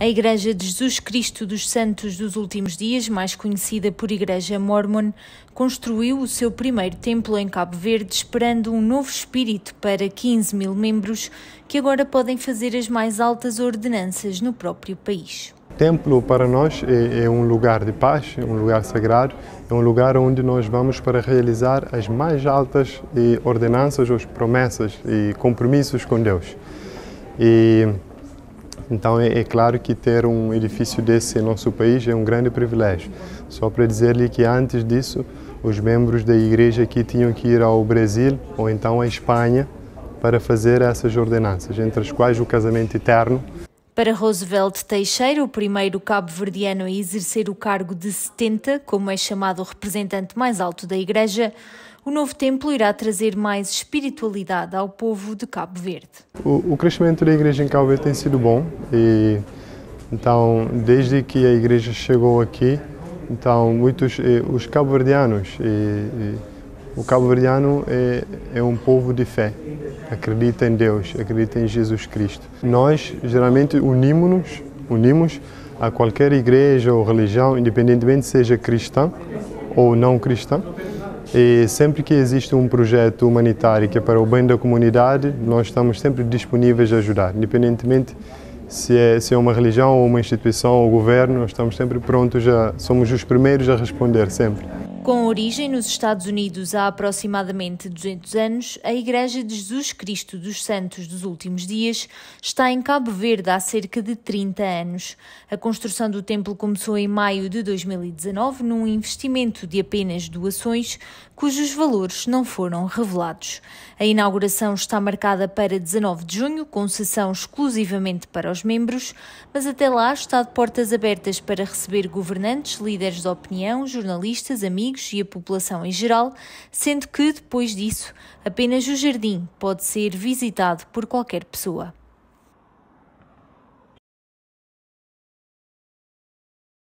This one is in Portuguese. A Igreja de Jesus Cristo dos Santos dos Últimos Dias, mais conhecida por Igreja Mormon, construiu o seu primeiro templo em Cabo Verde, esperando um novo espírito para 15 mil membros, que agora podem fazer as mais altas ordenanças no próprio país. O templo para nós é um lugar de paz, é um lugar sagrado, é um lugar onde nós vamos para realizar as mais altas ordenanças, as promessas e compromissos com Deus. Então é claro que ter um edifício desse em nosso país é um grande privilégio. Só para dizer-lhe que antes disso, os membros da igreja aqui tinham que ir ao Brasil ou então à Espanha para fazer essas ordenanças, entre as quais o casamento eterno. Para Roosevelt Teixeira, o primeiro cabo-verdiano a exercer o cargo de 70, como é chamado o representante mais alto da igreja, o novo templo irá trazer mais espiritualidade ao povo de Cabo Verde. O crescimento da igreja em Cabo Verde tem sido bom, então desde que a igreja chegou aqui, então os cabo-verdianos, o cabo-verdiano é um povo de fé, acredita em Deus, acredita em Jesus Cristo. Nós geralmente unimos a qualquer igreja ou religião, independentemente seja cristã ou não cristã. E sempre que existe um projeto humanitário que é para o bem da comunidade, nós estamos sempre disponíveis a ajudar, independentemente se é uma religião ou uma instituição ou governo, nós estamos sempre prontos, somos os primeiros a responder sempre. Com origem nos Estados Unidos há aproximadamente 200 anos, a Igreja de Jesus Cristo dos Santos dos Últimos Dias está em Cabo Verde há cerca de 30 anos. A construção do templo começou em maio de 2019 num investimento de apenas doações, cujos valores não foram revelados. A inauguração está marcada para 19 de junho, com sessão exclusivamente para os membros, mas até lá está de portas abertas para receber governantes, líderes de opinião, jornalistas, amigos e a população em geral, sendo que, depois disso, apenas o jardim pode ser visitado por qualquer pessoa.